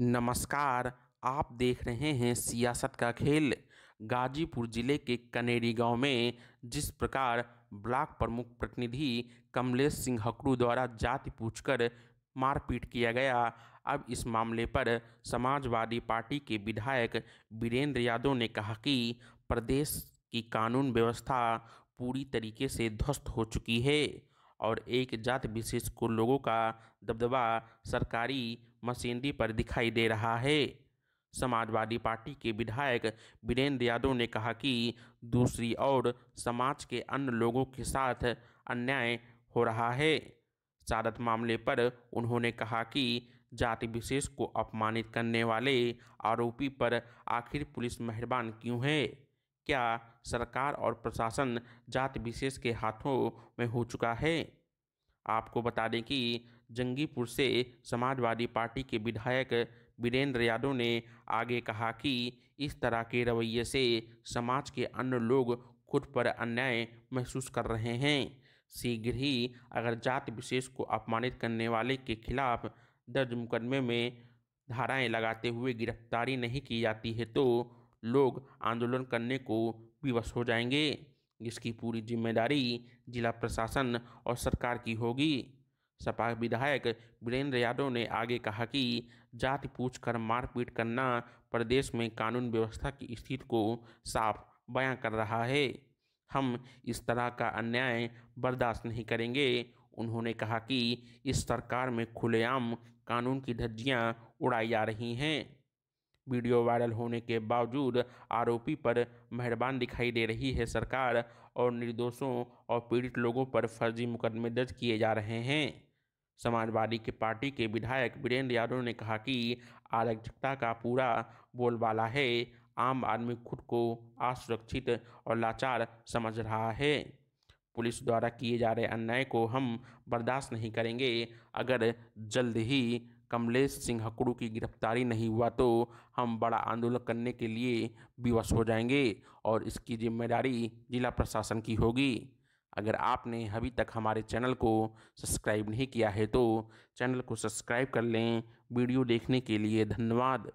नमस्कार, आप देख रहे हैं सियासत का खेल। गाजीपुर जिले के कनेरी गांव में जिस प्रकार ब्लॉक प्रमुख प्रतिनिधि कमलेश सिंह हकाडू द्वारा जाति पूछकर मारपीट किया गया, अब इस मामले पर समाजवादी पार्टी के विधायक वीरेंद्र यादव ने कहा कि प्रदेश की कानून व्यवस्था पूरी तरीके से ध्वस्त हो चुकी है और एक जाति विशेष को लोगों का दबदबा सरकारी मशीनरी पर दिखाई दे रहा है। समाजवादी पार्टी के विधायक वीरेंद्र यादव ने कहा कि दूसरी ओर समाज के अन्य लोगों के साथ अन्याय हो रहा है। सादत मामले पर उन्होंने कहा कि जाति विशेष को अपमानित करने वाले आरोपी पर आखिर पुलिस मेहरबान क्यों है? क्या सरकार और प्रशासन जाति विशेष के हाथों में हो चुका है? आपको बता दें कि जंगीपुर से समाजवादी पार्टी के विधायक वीरेंद्र यादव ने आगे कहा कि इस तरह के रवैये से समाज के अन्य लोग खुद पर अन्याय महसूस कर रहे हैं। शीघ्र ही अगर जाति विशेष को अपमानित करने वाले के खिलाफ दर्ज मुकदमे में धाराएं लगाते हुए गिरफ्तारी नहीं की जाती है तो लोग आंदोलन करने को विवश हो जाएंगे, जिसकी पूरी जिम्मेदारी जिला प्रशासन और सरकार की होगी। सपा विधायक वीरेंद्र यादव ने आगे कहा कि जाति पूछकर मारपीट करना प्रदेश में कानून व्यवस्था की स्थिति को साफ बयां कर रहा है। हम इस तरह का अन्याय बर्दाश्त नहीं करेंगे। उन्होंने कहा कि इस सरकार में खुलेआम कानून की धज्जियां उड़ाई जा रही हैं। वीडियो वायरल होने के बावजूद आरोपी पर मेहरबान दिखाई दे रही है सरकार और निर्दोषों और पीड़ित लोगों पर फर्जी मुकदमे दर्ज किए जा रहे हैं। समाजवादी के पार्टी के विधायक वीरेंद्र यादव ने कहा कि आरक्षकता का पूरा बोलबाला है, आम आदमी खुद को असुरक्षित और लाचार समझ रहा है। पुलिस द्वारा किए जा रहे अन्याय को हम बर्दाश्त नहीं करेंगे। अगर जल्द ही कमलेश सिंह हकाडू की गिरफ्तारी नहीं हुआ तो हम बड़ा आंदोलन करने के लिए विवश हो जाएंगे और इसकी जिम्मेदारी जिला प्रशासन की होगी। अगर आपने अभी तक हमारे चैनल को सब्सक्राइब नहीं किया है तो चैनल को सब्सक्राइब कर लें। वीडियो देखने के लिए धन्यवाद।